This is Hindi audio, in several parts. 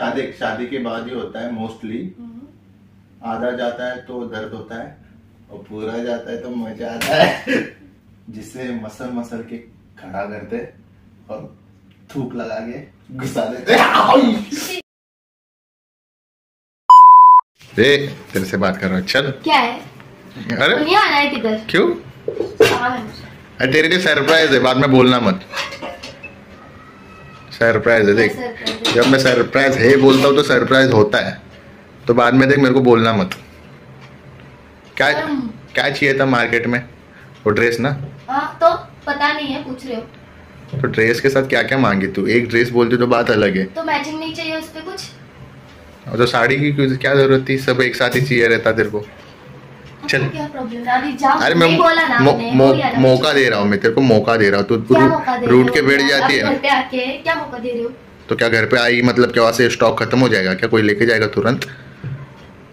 शादी के बाद ही होता है मोस्टली। आधा जाता है तो दर्द होता है और पूरा जाता है तो मजा आता है। जिससे मसल के खड़ा करते और थूक लगा के घुसा देते। तेरे से बात कर रहा हूँ, चल। क्या है? अरे नहीं आना है किधर? क्यों? अरे तेरे लिए सरप्राइज है, बाद में बोलना मत। सरप्राइज है, देख जब मैं सरप्राइज है बोलता हूँ तो सरप्राइज होता है, तो बाद में देख मेरे को बोलना मत। क्या क्या चाहिए था मार्केट में? वो ड्रेस ना? तो पता नहीं है, पूछ रहे हो। तो ड्रेस के साथ क्या क्या मांगी तू? एक ड्रेस बोलती तो बात अलग है। तो मैचिंग नहीं चाहिए उसपे कुछ? और तो साड़ी की क्या जरूरत थी? सब एक साथ ही चाहिए रहता तेरे को। चल क्या प्रॉब्लम? अरे मैं बोला ना, मौका दे रहा हूँ, मैं तेरे को मौका दे रहा हूँ। तू रूट के बैठ जाती है घर पे आके। क्या मौका दे रहे हो? तो क्या घर पे आएगी मतलब क्या वहाँ से स्टॉक खत्म हो जाएगा क्या? कोई लेके जाएगा तुरंत?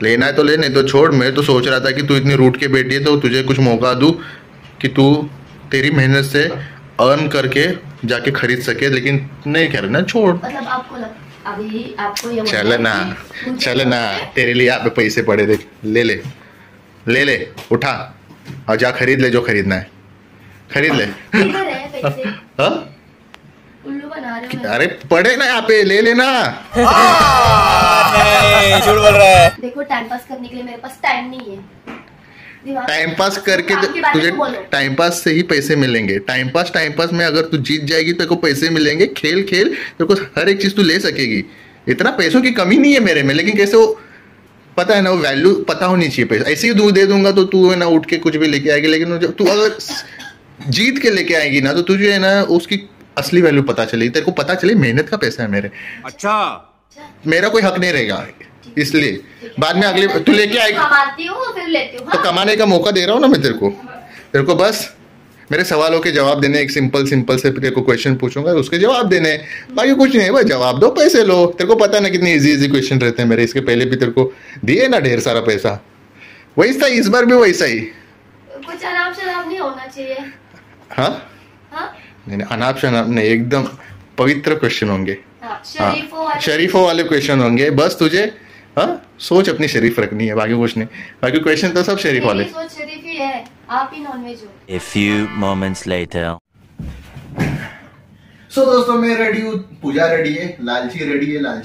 लेना है तो ले, नहीं तो छोड़। मैं तो सोच रहा था कि तू इतनी रूट के बैठी है तो तुझे कुछ मौका दूँ कि तू तेरी मेहनत से अर्न करके जाके खरीद सके, लेकिन नहीं करना, छोड़। अभी आपको ये चल ना तेरे लिए यहाँ पे पैसे पड़े थे, ले ले उठा और जा खरीद ले जो खरीदना है, खरीद ले। उल्लू बना रहे हो? अरे पड़े ना यहाँ पे, ले लेना। झूठ बोल रहा है। देखो टाइम पास करने के लिए मेरे पास टाइम नहीं है। टाइम पास करके तुझे टाइम पास से ही पैसे मिलेंगे। टाइम पास में अगर तू जीत जाएगी तो तेरे को पैसे मिलेंगे। खेल तेरे को हर एक चीज तू ले सकेगी। इतना पैसों की कमी नहीं है मेरे में, लेकिन कैसे वो पता है ना, वो वैल्यू पता होनी चाहिए। पैसा ऐसे ही दूध दे दूंगा तो तू है ना उठ के कुछ भी लेके आएगी, लेकिन तू अगर जीत के लेके आएगी ना तो तुझे है ना उसकी असली वैल्यू पता चलेगी। तेरे को पता चले मेहनत का पैसा है मेरे। अच्छा, मेरा कोई हक नहीं रहेगा, इसलिए बाद में अगले तू लेके आएगी तो कमाने का मौका दे रहा हूँ ना मैं तेरे को बस मेरे सवालों के जवाब देने। एक सिंपल से तेरे को क्वेश्चन पूछूंगा, उसके जवाब देने, बाकी कुछ नहीं। भाई जवाब दो, पैसे लो। तेरे को पता ना कितने इजी क्वेश्चन रहते हैं मेरे। इसके पहले भी तेरे को दिए ना ढेर सारा पैसा, वैसा ही इस बार भी वैसा ही। कुछ अनाप शनाप नहीं होना चाहिए। हाँ नहीं, अनाप शनाप नहीं, एकदम पवित्र क्वेश्चन होंगे। शरीफों वाले क्वेश्चन होंगे। बस तुझे सोच अपनी शरीफ रखनी है, बाकी कुछ नहीं। बाकी क्वेश्चन तो सब शरीफ वाले। सोच शरीफ ही है, आप ही नॉनवेज हो। A few moments later. So, दोस्तों मैं रेडी हूँ, पूजा रेडी है, लालची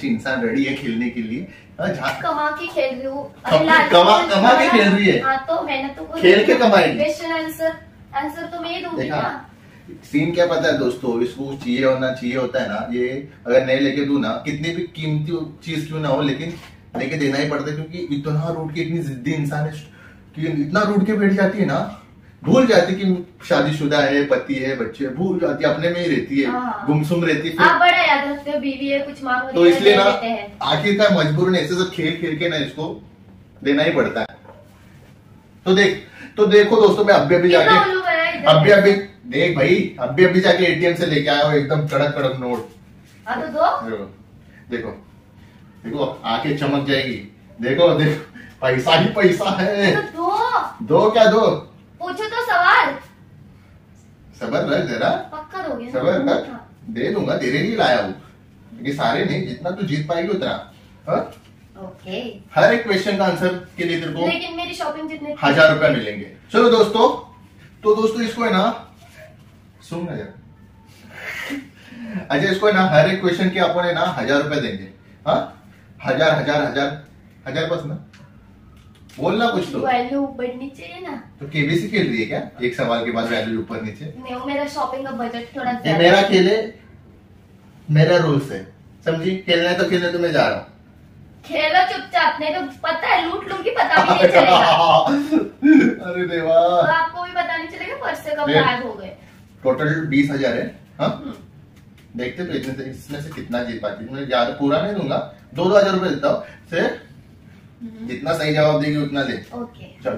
इंसान रेडी है खेलने के लिए। कमा के खेल रही हूँ। कमा के खेल रही है। हाँ तो मैंने तो खेल के कमाई। क्वेश्चन आंसर तो मैं ही दूंगी ना। सीन क्या पता है दोस्तों, इसको चाहिए होना चाहिए होता है ना ये। अगर नहीं लेके दू ना, कितनी भी कीमती चीज क्यों ना हो, लेकिन लेके देना ही पड़ता है। क्योंकि इतना रूट के, इतनी जिद्दी इंसान है कि इतना रूट के बैठ जाती है ना, भूल जाती कि शादीशुदा है, पति है, बच्चे, भूल जाती अपने में ही रहती है, गुमसुम रहती है। बड़ा याद रखते हो, बीवी है, कुछ मांगो तो इसलिए ना आखिर मजबूरन ऐसे सब खेल के ना इसको देना ही पड़ता है। तो देखो दोस्तों मैं अभी अभी जाके एटीएम से लेके आया हूँ एकदम कड़क नोट। देखो आके चमक जाएगी। देखो पैसा ही पैसा है। तो दो पूछो तो सवाल। सबर रख जरा, पक्का दोगे? सबर रख, दे दूंगा, तेरे लिए लाया हूँ। ये सारे नहीं, जितना तू जीत पाएगी उतना। ओके, हर एक क्वेश्चन का आंसर के लिए तेरे को लेकिन मेरी शॉपिंग जितने 1000 रुपया मिलेंगे। चलो दोस्तों, तो दोस्तों इसको है ना सुन ना जरा। अच्छा, इसको है ना हर एक क्वेश्चन के अपन है ना 1000 रुपया देंगे। हाँ, हजार बस ना बोलना कुछ। तो वैल्यू ऊपर नीचे है ना, तो केबीसी खेल रही है क्या? एक सवाल के बाद वैल्यू ऊपर नीचे। नहीं, मेरा शॉपिंग का बजट थोड़ा ज्यादा। मेरा खेल है, मेरा रूल्स है, समझी? खेलना है तो मैं जा रहा हूँ। खेलो चुपचाप, नहीं तो पता है लूट लूंगी, पता भी नहीं चलेगा। अरे देवा, तो आपको भी पता नहीं चलेगा पर्स से कब गायब हो गए। टोटल 20,000 है। देखते तो इतने इसमें से कितना जीत पाती। मैं ज्यादा पूरा नहीं दूंगा, 2-2 हजार रुपए देता हूँ। सिर्फ जितना सही जवाब देगी उतना दे। ओके चलो।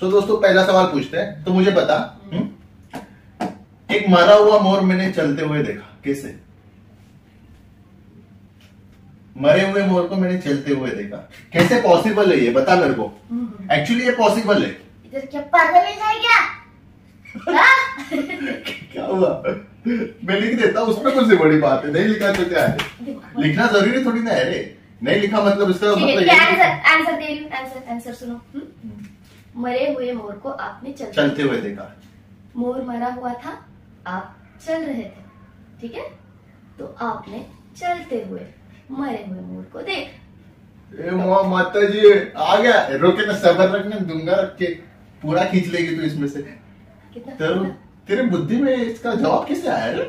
सो दोस्तों पहला सवाल पूछते हैं। तो मुझे बता, एक मरा हुआ मोर मैंने चलते हुए देखा, कैसे? मरे हुए मोर को मैंने चलते हुए देखा, कैसे पॉसिबल है ये बता मेरे को। एक्चुअली ये पॉसिबल है। इधर क्या पागल है क्या? क्या हुआ? मैं लिख देता हूँ, उसमें कुछ बड़ी बात है। नहीं लिखा तो क्या है, लिखना जरूरी थोड़ी ना है रे। नहीं लिखा मतलब इसका मतलब आंसर सुनो। मरे हुए मोर को आपने चलते हुए देखा। मोर मरा हुआ था, आप चल रहे थे, ठीक है, तो आपने चलते हुए मरे हुए मोर को देखा। तो माता जी आ गया, रोके ना, सबर रखने दूंगा, रख के पूरा खींच लेगी तू इसमें से। तो तेरे बुद्धि में इसका जवाब कैसे आया रे?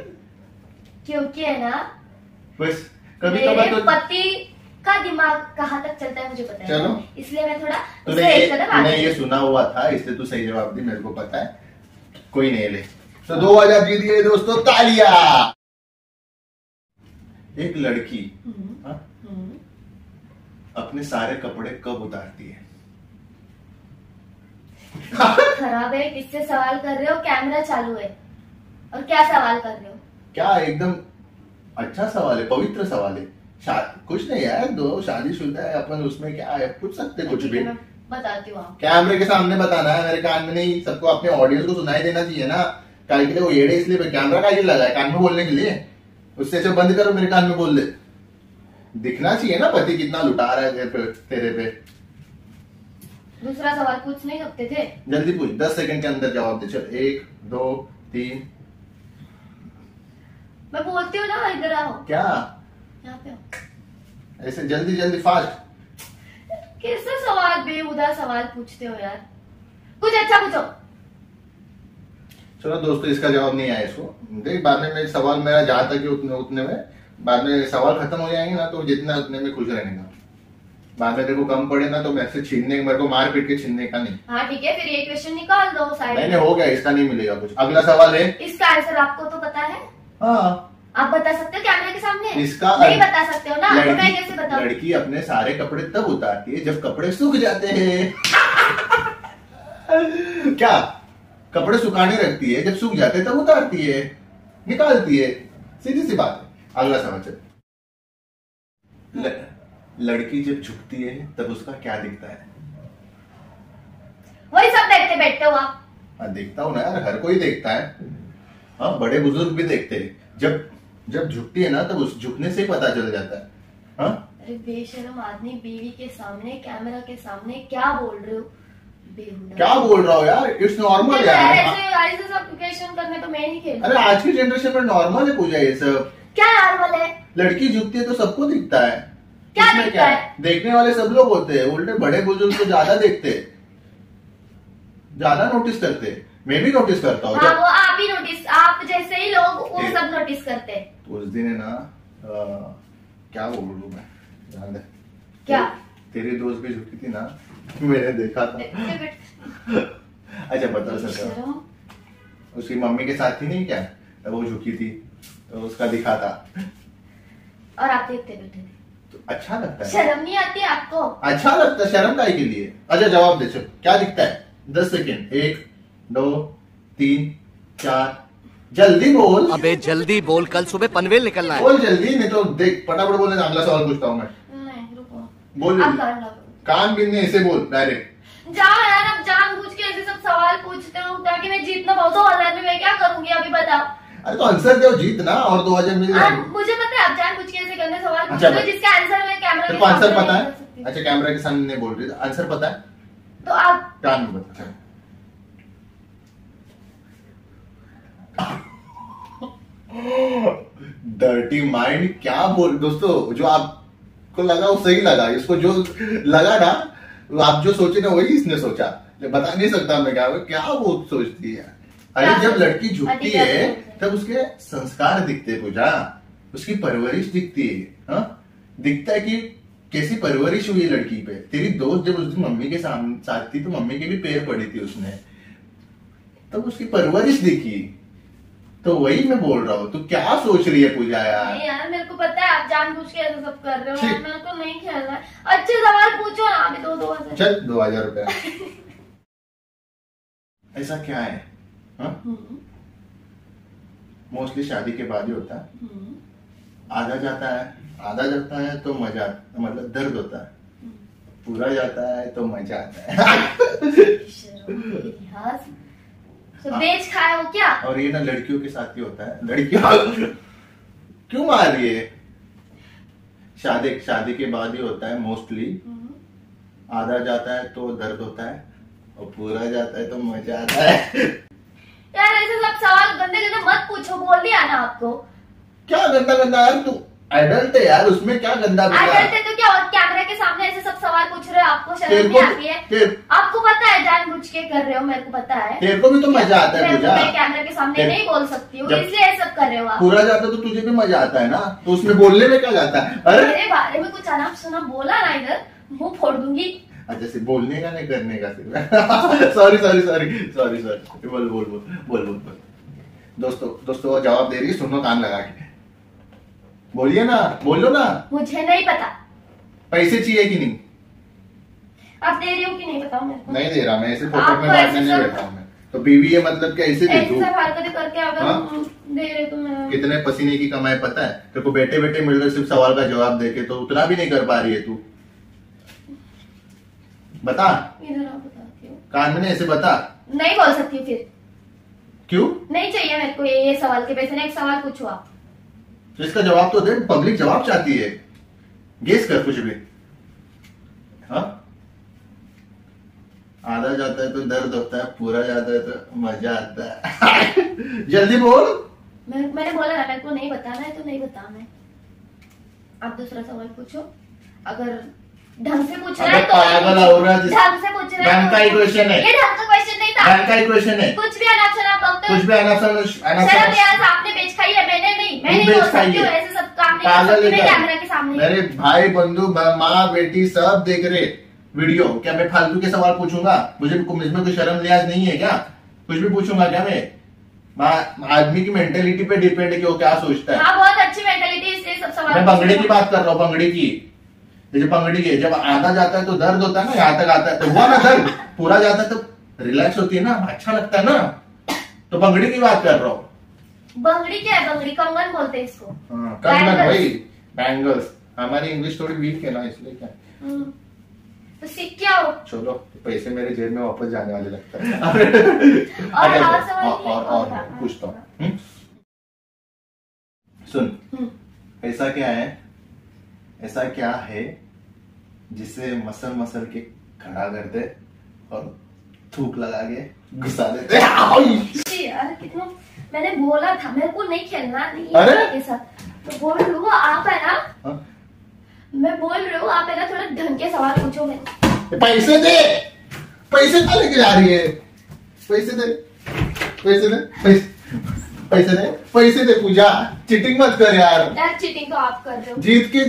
क्योंकि है ना, बस कभी कभार तो पति का दिमाग कहाँ तक चलता है मुझे पता है। चलो इसलिए मैं थोड़ा तूने ये सुना हुआ था, इसलिए तू सही जवाब दी, मेरे को पता है। कोई नहीं, ले तो 2000 जीत गए दोस्तों, तालिया। एक लड़की अपने सारे कपड़े कब उतारती है? खराब है, किससे सवाल कर रहे हो? कैमरा चालू है और क्या सवाल कर रहे हो? क्या एकदम अच्छा सवाल है, पवित्र सवाल है। कुछ नहीं यार, दो शादीशुदा है अपन, उसमें क्या है, पूछ सकते कुछ भी। बताती हूँ, कैमरे के सामने बताना है, मेरे कान में नहीं। सबको अपने ऑडियंस को सुनाई देना चाहिए ना। काहे के लिए वो येड़े, इसलिए कैमरा काहे लगा है कान में बोलने के लिए? उससे अच्छा बंद करो, मेरे कान में बोल दे। दिखना चाहिए ना पति कितना लुटा रहा है तेरे पे। दूसरा सवाल पूछ नहीं सकते थे? जल्दी पूछ, 10 सेकंड के अंदर जवाब दे। चल 1 2 3। मैं बोलती हूँ ना, इधर आओ। क्या यहाँ पे ऐसे जल्दी जल्दी फास्ट? कैसा सवाल, बेहुदा सवाल पूछते हो यार, कुछ अच्छा पूछो। चलो दोस्तों, इसका जवाब नहीं आया। इसको देख, बाद में सवाल मेरा जहाँ तक उतने में, बाद में सवाल खत्म हो जाएंगे ना, तो जितना उतने में खुश रहने का। बाद में देखो कम पड़े ना तो मैं से छीनने, मेरे को मार पीट के छीनने का नहीं। हाँ ठीक है, फिर ये क्वेश्चन निकाल दो साइड। मैंने हो गया, इसका नहीं मिलेगा कुछ। अगला सवाल है, इसका आंसर आपको तो पता है। हाँ आप बता सकते हो कैमरे के सामने? इसका नहीं बता सकते हो ना, तो मैं कैसे बताऊं? लड़की अपने सारे कपड़े तब उतारती है जब कपड़े सूख जाते हैं। क्या कपड़े सुखाने रखती है, जब सूख जाते हैं तब उतारती है, निकालती है, सीधी सी बात है। अगला समझ, लड़की जब झुकती है तब उसका क्या दिखता है? वही सब देखते हुआ देखता हूँ ना यार, हर कोई देखता है। हाँ बड़े बुजुर्ग भी देखते हैं, जब झुकती है ना तब उस झुकने से पता चल जाता है। हाँ अरे बेशरम आदमी, बीवी के सामने, कैमरा के सामने क्या बोल रहे हो? क्या बोल रहा हो यार, इट्स नॉर्मल यार। ऐसे सब क्वेश्चन करने तो मैं नहीं खेलता। अरे आज की जनरेशन में नॉर्मल है पूजा, ये सब क्या नॉर्मल है? लड़की झुकती है तो सबको दिखता है। क्या दिखता है? देखने वाले सब लोग होते हैं, उल्टे बड़े बुजुर्ग को ज्यादा देखते, ज्यादा नोटिस करते। मैं भी नोटिस करता हूँ। हाँ, वो आप ही नोटिस, आप जैसे ही लोग वो सब नोटिस करते हैं। तो उस दिन है ना, क्या बोलूं मैं, ध्यान दे। क्या तेरी दोस्त भी झुकी थी ना, मैंने देखा था। अच्छा बता सकता, उसकी मम्मी के साथ थी नहीं क्या, वो झुकी थी तो उसका दिखा था, और आप देखते बैठे थे। तो अच्छा लगता है, शर्म नहीं आती आपको? अच्छा लगता है, शर्म काहे के लिए? अच्छा जवाब दे, क्या दिखता है? 10 सेकेंड, 1 2 3 4, जल्दी बोल। अबे जल्दी बोल, कल सुबह पनवेल निकलना है, बोल जल्दी, नहीं तो देख फटाफट बोले। अगला सवाल पूछता हूँ मैं। नहीं रुको, बोल कान बिनने ऐसे बोल डायरेक्ट। जाओ यार, आप जानबूझ के ऐसे सब सवाल पूछते हो ताकि मैं जीतना पाऊँ। 2000 में मैं क्या करूंगी, अभी बताओ। अरे तो आंसर दो, जीतना, और 2000 मिल जाए। मुझे पता है आप जानबूझ के ऐसे गंदे सवाल पूछते हो, जिसका आंसर मैं कैमरा के सामने नहीं बता सकती। अच्छा कैमरा के सामने नहीं बोल रही, आंसर पता है तो आप कान में बता। डर्टी माइंड क्या बोल। दोस्तों जो आपको लगा वो सही लगा, इसको जो लगा ना, आप जो सोचे ना वही इसने सोचा। बता नहीं सकता मैं क्या वो सोचती है। अरे जब लड़की झुकती है तब उसके संस्कार दिखते, पूजा, उसकी परवरिश दिखती है। दिखता है कि कैसी परवरिश हुई लड़की पे। तेरी दोस्त जब उस दिन मम्मी के साथ थी तो मम्मी के भी पैर पड़ी थी उसने, तब तो उसकी परवरिश दिखी। तो वही मैं बोल रहा हूँ, तू क्या सोच रही है पूजा यार? नहीं यार मेरे को पता है आप जानबूझ के ऐसा सब कर रहे हो, मेरे को नहीं खेलना। अच्छे सवाल पूछो ना, अभी 2000। चल 2000 रुपया। ऐसा क्या है, मोस्टली शादी के बाद ही होता है, आधा जाता है तो मजा, मतलब दर्द होता है, पूरा जाता है तो मजा आता है। तो बेच खाए वो क्या? और ये ना लड़कियों के साथ ही होता है। लड़कियों क्यों मार रही है? शादी के बाद ही होता है मोस्टली। आधा जाता है तो दर्द होता है और पूरा जाता है तो मजा आता है। यार ऐसे सब सवाल गंदे मत पूछो, बोल दिया ना आपको। क्या गंदा यार, तू एडल्ट है यार, उसमें क्या गंदा? एडल्ट है तो क्या, और कैमरे के सामने ऐसे सब सवाल पूछ रहे हो, आपको शर्म नहीं आती है? आपको पता है जानबूझ के कर रहे हो, मेरे को पता है। तेरे को भी तो मजा आता है, मैं कैमरे के सामने नहीं बोल सकती हूँ इसलिए ये सब कर रहे हो आप। पूरा जाता तो तुझे भी मजा आता है ना, तो उसमें बोलने में क्या जाता है? अरे मेरे बारे में कुछ अनाप सुना बोला ना इधर, मुँह फोड़ दूंगी। अच्छा सिर्फ बोलने का नहीं, करने का सिर्फ। सॉरी बोल। दोस्तों वो जवाब दे रही है, सुनो कान लगा के। बोलिए ना, बोलो ना। मुझे नहीं पता पैसे चाहिए कि नहीं, आप दे रही हो कि नहीं बताओ मेरे को। नहीं दे रहा मैं, ऐसे फोकट में बात करने बैठा हूँ मैं। तो बीवी है मतलब क्या, ऐसे दे दूँ? ऐसे हरकतें करके अगर दे रहे तो मैं। कितने पसीने की कमाई पता है तेरे को, बैठे बैठे मिल रहे सिर्फ सवाल का जवाब देके, तो उतना भी नहीं कर पा रही है तू। बता कान में, ऐसे बता। नहीं बोल सकती फिर, क्यों? नहीं चाहिए मेरे को ये सवाल के पैसे। एक सवाल पूछो आप तो इसका जवाब तो दे, पब्लिक जवाब चाहती है। गेस कर कुछ भी। हाँ, आधा जाता है तो दर्द होता है, पूरा जाता है तो मजा आता है। जल्दी बोल। मैंने बोला ना मेरे को नहीं बताना है तो नहीं बताना है। आप दूसरा सवाल पूछो, अगर ढंग से पूछ रहा है तो। ढंग से पूछ रहा है, ढंग का क्वेश्चन है ये, ढंग का क्वेश्चन नहीं था। ढंग का क्वेश्चन है, कुछ भी अनापशन आप बोलते हो, कुछ भी अनापशन। आपने बेच खाई है, मैंने नहीं। मैं नहीं बोल सकती हूँ ऐसे सब काम कैमरा के सामने। मेरे भाई बंधु माँ बेटी सब देख रहे वीडियो, क्या मैं फालतू के सवाल पूछूंगा? मुझे इसमें कोई शर्म लिहाज नहीं है क्या? कुछ भी पूछूंगा क्या मैं? आदमी की मेंटेलिटी पे डिपेंड है कि वो क्या सोचता है। बहुत अच्छी मेंटेलिटी, इसलिए सब सवाल। मैं बंगड़ी की बात कर रहा हूँ, बंगड़ी की। पगड़ी के जब आधा जाता है तो दर्द होता है ना, यहाँ तक आता है तो हुआ ना दर्द, पूरा जाता है तो रिलैक्स होती है ना, अच्छा लगता है ना। तो पगड़ी की बात कर रहा हूँ। बंगड़ी क्या है? बंगड़ी कंगन बोलते हैं इसको। कंगन भाई, बैंगल्स। हमारी इंग्लिश थोड़ी वीक है ना, इसलिए क्या तो सीख क्या हो। चलो पैसे मेरे जेब में वापस जाने वाले लगता है। और पूछता हूँ, सुन। पैसा क्या है, ऐसा क्या है जिसे मसल के खड़ा कर दे और थूक लगा के घुसा देते? यार कितना मैंने बोला था मेरे को नहीं खेलना नहीं साथ। तो बोल रही हूँ आप है ना, मैं बोल रही हूँ आप है ना, थोड़ा ढंग के सवाल पूछो। मैं पैसे दे, पैसे क्या लेके जा रही है? पैसे दे, पैसे दे, पैसे दे पूजा। चीटिंग मत कर यार। यार चीटिंग तो आप कर रहे हो, जीत के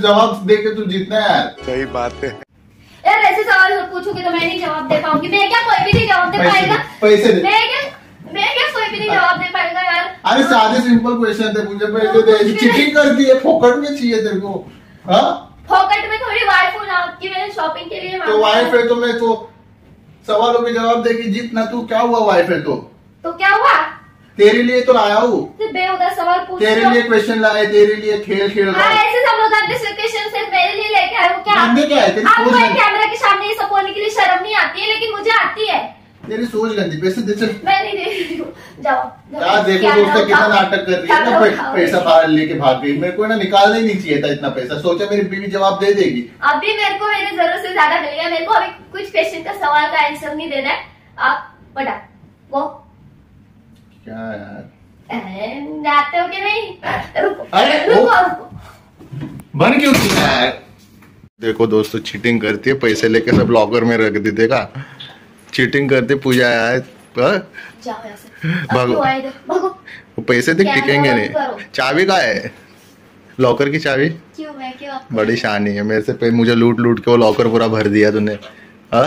जवाब दे के तू जीतना है यार। सही बात है यार, ऐसे सवाल तो पूछोगे तो मैं नहीं जवाब दे पाऊंगी। मैं क्या कोई भी नहीं जवाब दे पाएगा? पैसे दे। मैं क्या कोई भी नहीं जवाब दे पाएगा यार। अरे सादे सिंपल क्वेश्चन थे पूजा, पैसे दे। चीटिंग करती है, फोकट में चाहिए तेरे को। फोकट में थोड़ी वाइफ हूँ ना आपकी, मैंने शॉपिंग के लिए। तो वाइफ है तो मैं तो सवालों के जवाब दे के जीतना, तू क्या हुआ? वाइफ है तो क्या हुआ? तेरे लिए तो लाया हूँ, बेहुदा सवाल पूछ, तेरे लिए क्वेश्चन लाए, तेरे लिए खेल रहा है। ऐसे सब लोग क्वेश्चन सिर्फ मेरे लिए लेके आए हो क्या? क्या है आपको कैमरा के सामने ये सब बोलने के लिए शर्म नहीं आती है, लेकिन मुझे आती है। तेरी सोच गंदी। पैसे दे चल। मैं नहीं दे रही हूँ, जाओ। देखो दोस्तों कितना नाटक कर रही है ना, पैसा बाहर लेके भाग गई। मेरे को ना निकालना ही नहीं चाहिए था इतना पैसा, सोचा मेरी बीवी जवाब दे देगी। अभी मेरे को मेरी जरूरत से ज्यादा मिल गया। मेरे को अभी कुछ क्वेश्चन का सवाल का आंसर नहीं देना है। आप बता वो क्या यार जाते हो कि नहीं? रुको, अरे रुको बन क्यों यार। देखो दोस्तों चीटिंग करती है, पैसे लेके सब लॉकर में रख देगा। चीटिंग करती पूजा यार। भागो, वो पैसे देख टिकेंगे नहीं। चाबी कहाँ है लॉकर की? चाबी क्यों? मैं क्यों? बड़ी शानी है मेरे से, मुझे लूट के वो लॉकर पूरा भर दिया तूने। हाँ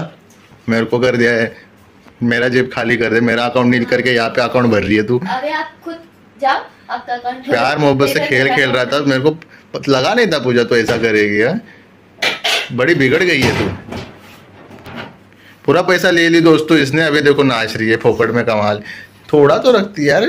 मेरे को कर दिया है, मेरा जेब खाली कर दे। मेरा अकाउंट नील करके यहाँ पे अकाउंट भर रही है तू। अबे आप खुद जाओ, आपका अकाउंट। प्यार मोहब्बत से खेल रहा था, मेरे को लगा नहीं था पूजा तो ऐसा करेगी। है बड़ी बिगड़ गई है तू, पूरा पैसा ले ली दोस्तों इसने। अभी देखो नाच रही है फोकट में, कमाल। थोड़ा तो रखती यार,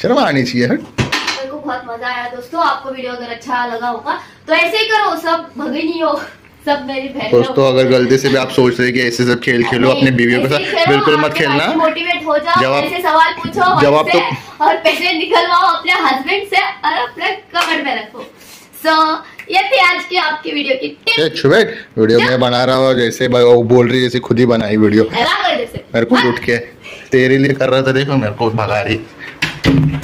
शर्म आनी चाहिए। मेरे को बहुत मजा आया दोस्तों, आपको वीडियो अगर अच्छा लगा होगा तो ऐसे ही करो, सब भगे नहीं हो। सब मेरी बहन दोस्तों, अगर गलती से भी आप सोच रहे कि ऐसे सब खेल खेलो अपने बीवियों के साथ, बिल्कुल मत खेलना। मोटिवेट हो जाओ, ऐसे सवाल पूछो जवाब तो, और पैसे निकलवाओ अपने हस्बैंड से और अपने कमर में रखो। सो ये थी आज की आपकी वीडियो की टिप्स। वीडियो मैं बना रहा हूँ जैसे वो बोल रही, जैसे खुद ही बनाई वीडियो, मेरे को उठ के तेरे लिए कर रहा था, देखो मेरे को भगा रही।